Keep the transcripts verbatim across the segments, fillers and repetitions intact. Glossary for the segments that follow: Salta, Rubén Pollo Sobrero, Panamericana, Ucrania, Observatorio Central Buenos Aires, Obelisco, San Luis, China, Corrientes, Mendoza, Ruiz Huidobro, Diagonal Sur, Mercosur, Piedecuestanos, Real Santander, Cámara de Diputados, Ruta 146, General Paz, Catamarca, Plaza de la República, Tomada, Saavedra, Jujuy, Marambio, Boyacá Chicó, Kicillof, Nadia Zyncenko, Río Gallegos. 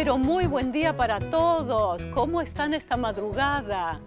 pero muy buen día para todos. ¿Cómo están esta madrugada?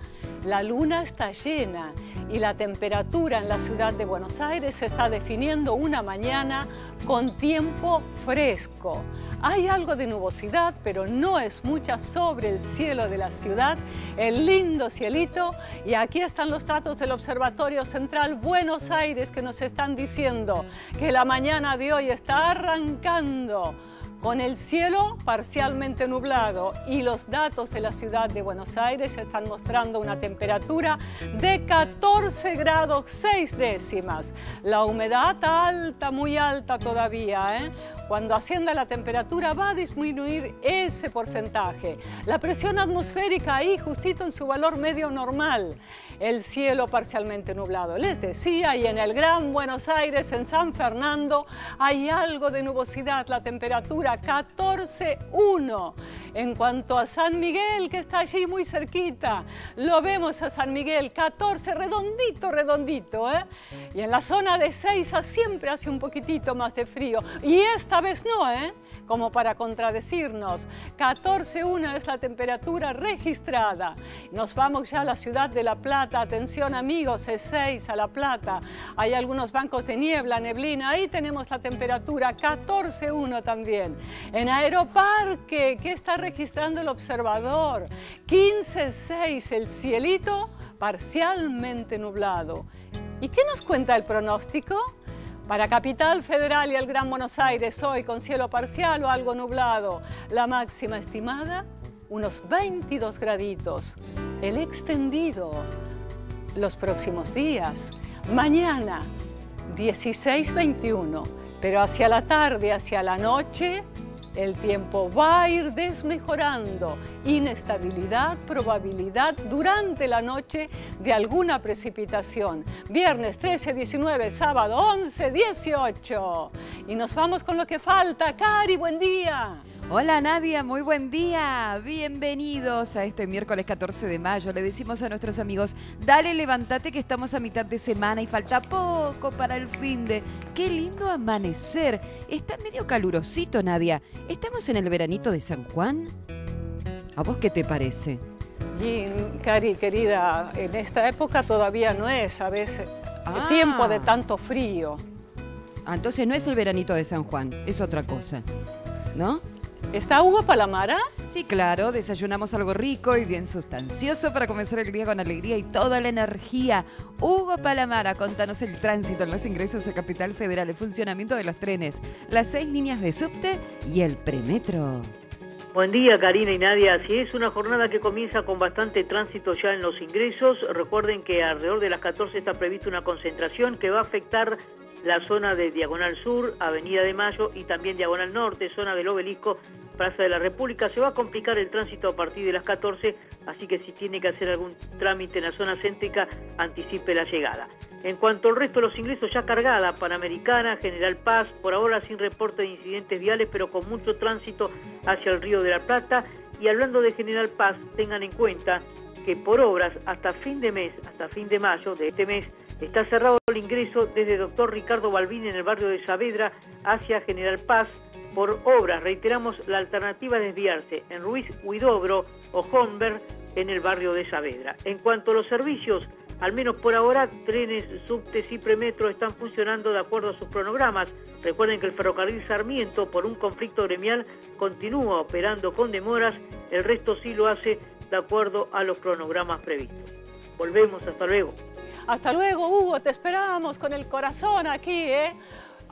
La luna está llena y la temperatura en la ciudad de Buenos Aires se está definiendo una mañana con tiempo fresco. Hay algo de nubosidad, pero no es mucha sobre el cielo de la ciudad, el lindo cielito. Y aquí están los datos del Observatorio Central Buenos Aires que nos están diciendo que la mañana de hoy está arrancando con el cielo parcialmente nublado, y los datos de la ciudad de Buenos Aires están mostrando una temperatura de catorce grados seis décimas. La humedad alta, muy alta todavía, ¿eh? Cuando ascienda la temperatura va a disminuir ese porcentaje. La presión atmosférica ahí justito en su valor medio normal. El cielo parcialmente nublado, les decía, y en el Gran Buenos Aires, en San Fernando, hay algo de nubosidad, la temperatura catorce uno. En cuanto a San Miguel, que está allí muy cerquita, lo vemos a San Miguel, catorce, redondito, redondito, ¿eh? Y en la zona de Ezeiza siempre hace un poquitito más de frío, y esta vez no, ¿eh? Como para contradecirnos, catorce uno es la temperatura registrada. Nos vamos ya a la ciudad de La Plata, atención amigos, Ezeiza, La Plata, hay algunos bancos de niebla, neblina, ahí tenemos la temperatura catorce uno también. En Aeroparque, que está registrando el observador, quince seis, el cielito parcialmente nublado. ¿Y qué nos cuenta el pronóstico? Para Capital Federal y el Gran Buenos Aires hoy con cielo parcial o algo nublado. La máxima estimada, unos veintidós graditos. El extendido, los próximos días. Mañana, dieciséis veintiuno. Pero hacia la tarde, hacia la noche, el tiempo va a ir desmejorando. Inestabilidad, probabilidad durante la noche de alguna precipitación. Viernes trece, diecinueve, sábado once, dieciocho. Y nos vamos con lo que falta. Cari, buen día. Hola Nadia, muy buen día, bienvenidos a este miércoles catorce de mayo. Le decimos a nuestros amigos, dale, levántate que estamos a mitad de semana y falta poco para el fin de... Qué lindo amanecer, está medio calurosito Nadia. ¿Estamos en el veranito de San Juan? ¿A vos qué te parece? Y, Cari, querida, en esta época todavía no es, a veces, ah. tiempo de tanto frío. Ah, entonces no es el veranito de San Juan, es otra cosa, ¿no? ¿Está Hugo Palamara? Sí, claro. Desayunamos algo rico y bien sustancioso para comenzar el día con alegría y toda la energía. Hugo Palamara, contanos el tránsito, los ingresos a Capital Federal, el funcionamiento de los trenes, las seis líneas de subte y el premetro. Buen día, Karina y Nadia. Así es, una jornada que comienza con bastante tránsito ya en los ingresos. Recuerden que alrededor de las catorce está prevista una concentración que va a afectar la zona de Diagonal Sur, Avenida de Mayo y también Diagonal Norte, zona del Obelisco, Plaza de la República. Se va a complicar el tránsito a partir de las catorce, así que si tiene que hacer algún trámite en la zona céntrica, anticipe la llegada. En cuanto al resto de los ingresos, ya cargada, Panamericana, General Paz, por ahora sin reporte de incidentes viales, pero con mucho tránsito hacia el Río de la Plata. Y hablando de General Paz, tengan en cuenta que por obras, hasta fin de mes, hasta fin de mayo de este mes, está cerrado el ingreso desde doctor Ricardo Balbín en el barrio de Saavedra hacia General Paz por obras. Reiteramos, la alternativa es desviarse en Ruiz Huidobro o Homberg en el barrio de Saavedra. En cuanto a los servicios, al menos por ahora, trenes, subtes y premetro están funcionando de acuerdo a sus cronogramas. Recuerden que el ferrocarril Sarmiento, por un conflicto gremial, continúa operando con demoras. El resto sí lo hace de acuerdo a los cronogramas previstos. Volvemos, hasta luego. Hasta luego, Hugo, te esperamos con el corazón aquí, ¿eh?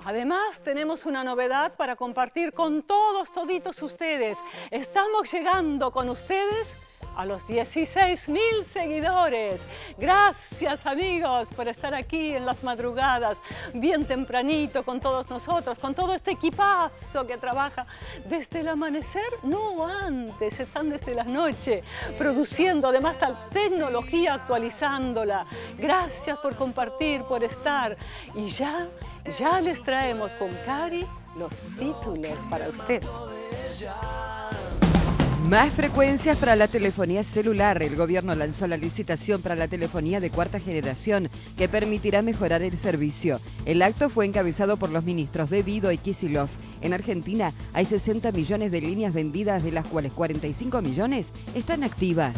Además, tenemos una novedad para compartir con todos, toditos ustedes. Estamos llegando con ustedes a los dieciséis mil seguidores. Gracias amigos por estar aquí en las madrugadas, bien tempranito con todos nosotros, con todo este equipazo que trabaja desde el amanecer, no antes, están desde la noche, produciendo además la tecnología, actualizándola. Gracias por compartir, por estar. Y ya, ya les traemos con Cari los títulos para usted. Más frecuencias para la telefonía celular. El gobierno lanzó la licitación para la telefonía de cuarta generación que permitirá mejorar el servicio. El acto fue encabezado por los ministros de Guido y Kicillof. En Argentina hay sesenta millones de líneas vendidas, de las cuales cuarenta y cinco millones están activas.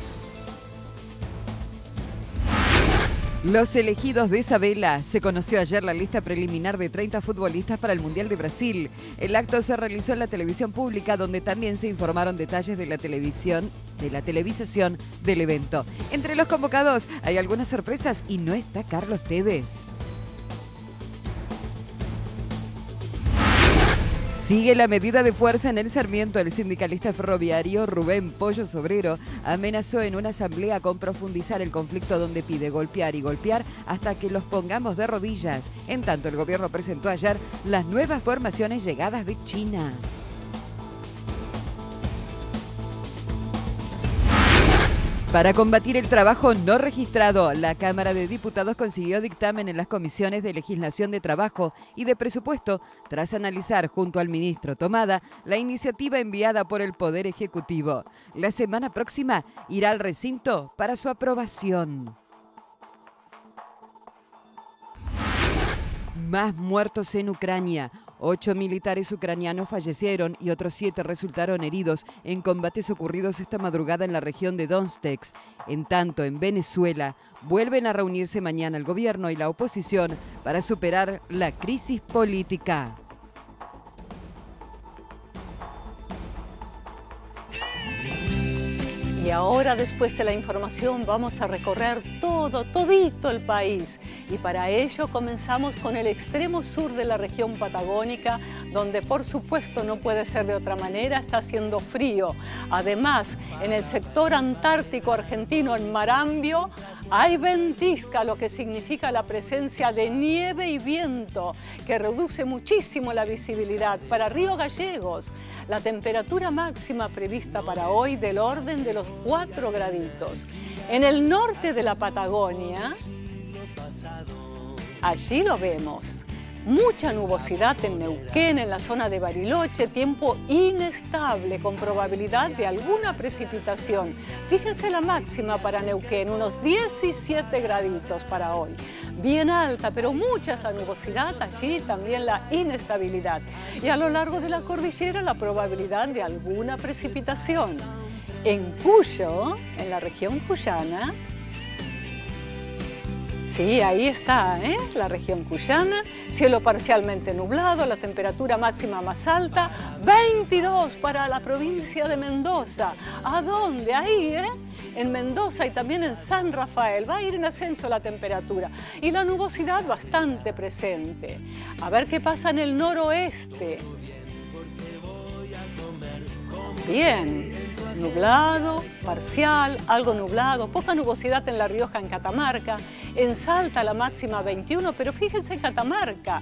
Los elegidos de Isabela. Se conoció ayer la lista preliminar de treinta futbolistas para el Mundial de Brasil. El acto se realizó en la televisión pública, donde también se informaron detalles de la televisión, de la televisación del evento. Entre los convocados hay algunas sorpresas y no está Carlos Tevez. Sigue la medida de fuerza en el Sarmiento. El sindicalista ferroviario Rubén Pollo Sobrero amenazó en una asamblea con profundizar el conflicto, donde pide golpear y golpear hasta que los pongamos de rodillas. En tanto, el gobierno presentó ayer las nuevas formaciones llegadas de China. Para combatir el trabajo no registrado, la Cámara de Diputados consiguió dictamen en las comisiones de Legislación de Trabajo y de Presupuesto, tras analizar junto al ministro Tomada la iniciativa enviada por el Poder Ejecutivo. La semana próxima irá al recinto para su aprobación. Más muertos en Ucrania. Ocho militares ucranianos fallecieron y otros siete resultaron heridos en combates ocurridos esta madrugada en la región de Donetsk. En tanto, en Venezuela, vuelven a reunirse mañana el gobierno y la oposición para superar la crisis política. Y ahora, después de la información, vamos a recorrer todo, todito el país. Y para ello comenzamos con el extremo sur de la región patagónica, donde por supuesto no puede ser de otra manera, está haciendo frío. Además, en el sector antártico argentino, en Marambio, hay ventisca, lo que significa la presencia de nieve y viento, que reduce muchísimo la visibilidad. Para Río Gallegos, la temperatura máxima prevista para hoy del orden de los cuatro graditos. En el norte de la Patagonia, allí lo vemos. Mucha nubosidad en Neuquén, en la zona de Bariloche, tiempo inestable con probabilidad de alguna precipitación. Fíjense la máxima para Neuquén, unos diecisiete graditos para hoy. Bien alta, pero mucha es la nubosidad, allí también la inestabilidad. Y a lo largo de la cordillera la probabilidad de alguna precipitación. En Cuyo, en la región cuyana, sí, ahí está, ¿eh? La región cuyana, cielo parcialmente nublado, la temperatura máxima más alta, veintidós para la provincia de Mendoza. ¿A dónde? Ahí, ¿eh? En Mendoza y también en San Rafael. Va a ir en ascenso la temperatura y la nubosidad bastante presente. A ver qué pasa en el noroeste. Bien. Nublado, parcial, algo nublado, poca nubosidad en La Rioja, en Catamarca. En Salta la máxima veintiuno, pero fíjense en Catamarca,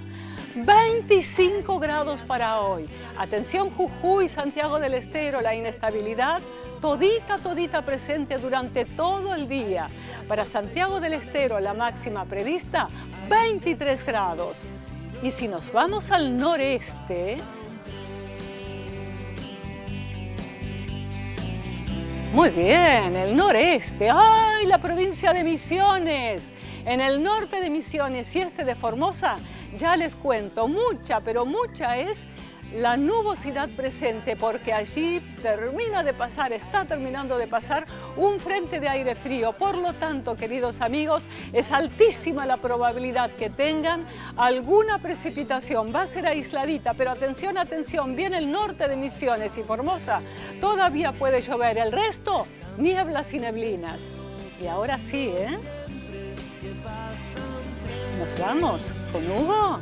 veinticinco grados para hoy. Atención Jujuy, Santiago del Estero, la inestabilidad todita, todita presente durante todo el día. Para Santiago del Estero la máxima prevista, veintitrés grados. Y si nos vamos al noreste, muy bien, el noreste, ¡ay! La provincia de Misiones. En el norte de Misiones y este de Formosa, ya les cuento, mucha, pero mucha es la nubosidad presente, porque allí termina de pasar, está terminando de pasar un frente de aire frío. Por lo tanto, queridos amigos, es altísima la probabilidad que tengan alguna precipitación. Va a ser aisladita, pero atención, atención, bien el norte de Misiones y Formosa todavía puede llover. El resto, nieblas y neblinas. Y ahora sí, ¿eh? Nos vamos con Hugo.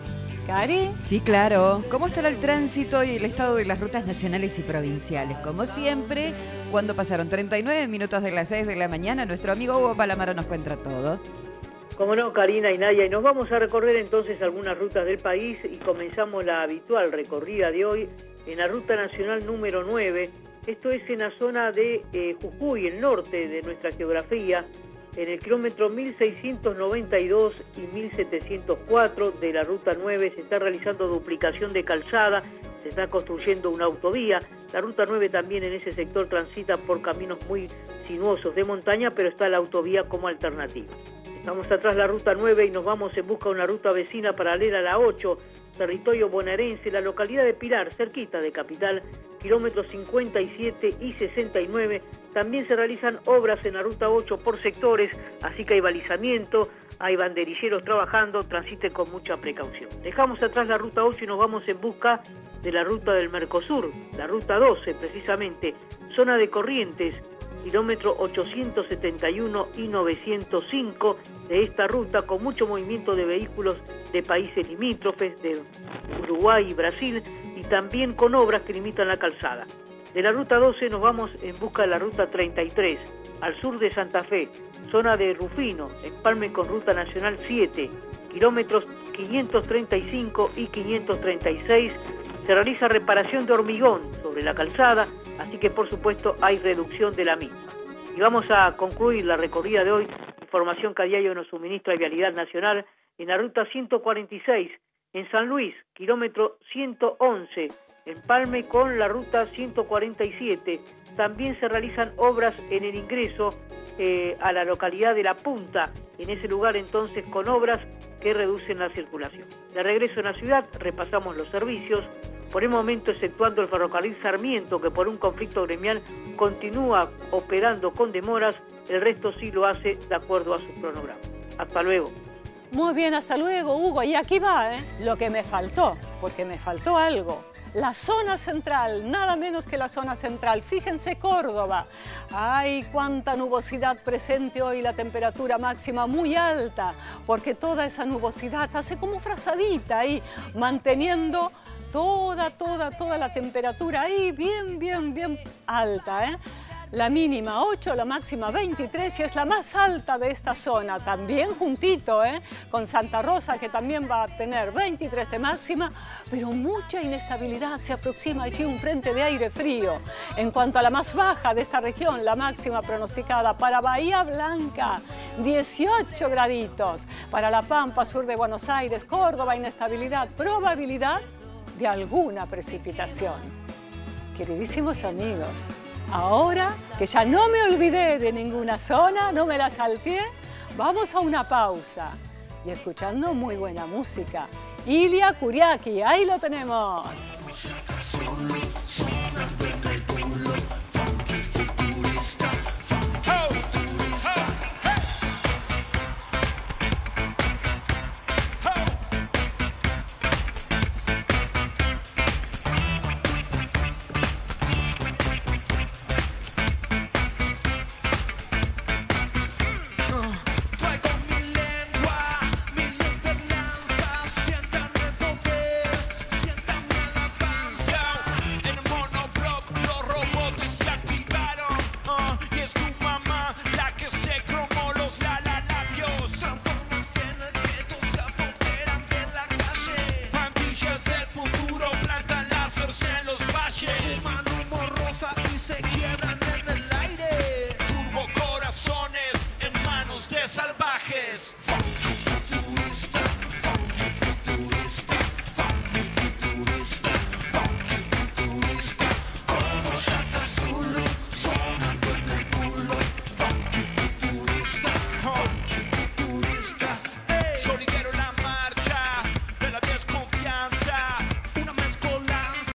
¿Cari? Sí, claro. ¿Cómo estará el tránsito y el estado de las rutas nacionales y provinciales? Como siempre, cuando pasaron treinta y nueve minutos de las seis de la mañana, nuestro amigo Hugo Palamara nos cuenta todo. Como no, Karina y Nadia, y nos vamos a recorrer entonces algunas rutas del país y comenzamos la habitual recorrida de hoy en la Ruta Nacional número nueve. Esto es en la zona de eh, Jujuy, el norte de nuestra geografía, en el kilómetro mil seiscientos noventa y dos y mil setecientos cuatro de la Ruta nueve se está realizando duplicación de calzada, se está construyendo una autovía. La Ruta nueve también en ese sector transita por caminos muy sinuosos de montaña, pero está la autovía como alternativa. Dejamos atrás la ruta nueve y nos vamos en busca de una ruta vecina paralela a la ocho, territorio bonaerense, la localidad de Pilar, cerquita de Capital, kilómetros cincuenta y siete y sesenta y nueve. También se realizan obras en la ruta ocho por sectores, así que hay balizamiento, hay banderilleros trabajando, transiten con mucha precaución. Dejamos atrás la ruta ocho y nos vamos en busca de la ruta del Mercosur, la ruta doce precisamente, zona de Corrientes, kilómetro ochocientos setenta y uno y novecientos cinco. De esta ruta, con mucho movimiento de vehículos de países limítrofes, de Uruguay y Brasil, y también con obras que limitan la calzada. De la ruta doce nos vamos en busca de la ruta treinta y tres, al sur de Santa Fe, zona de Rufino, empalme con ruta nacional siete, kilómetros quinientos treinta y cinco y quinientos treinta y seis. Se realiza reparación de hormigón sobre la calzada, así que por supuesto hay reducción de la misma. Y vamos a concluir la recorrida de hoy, información que a diario nos suministra Vialidad Nacional, en la ruta ciento cuarenta y seis, en San Luis, kilómetro ciento once, empalme con la ruta ciento cuarenta y siete. También se realizan obras en el ingreso eh, a la localidad de La Punta, en ese lugar entonces con obras que reducen la circulación. De regreso en la ciudad, repasamos los servicios. Por el momento, exceptuando el ferrocarril Sarmiento, que por un conflicto gremial continúa operando con demoras, el resto sí lo hace de acuerdo a su cronograma. Hasta luego. Muy bien, hasta luego, Hugo. Y aquí va, ¿eh?, lo que me faltó, porque me faltó algo. La zona central, nada menos que la zona central. Fíjense Córdoba. ¡Ay, cuánta nubosidad presente hoy! La temperatura máxima muy alta, porque toda esa nubosidad hace como frazadita ahí, manteniendo toda, toda, toda la temperatura ahí, bien, bien, bien alta, ¿eh? La mínima ocho, la máxima veintitrés, y es la más alta de esta zona. También juntito, ¿eh?, con Santa Rosa, que también va a tener veintitrés de máxima, pero mucha inestabilidad. Se aproxima allí un frente de aire frío. En cuanto a la más baja de esta región, la máxima pronosticada para Bahía Blanca, dieciocho graditos. Para La Pampa, sur de Buenos Aires, Córdoba, inestabilidad, probabilidad de alguna precipitación. Queridísimos amigos, ahora que ya no me olvidé de ninguna zona, no me la salteé, vamos a una pausa. Y escuchando muy buena música, Ilia Kuriaki, ahí lo tenemos.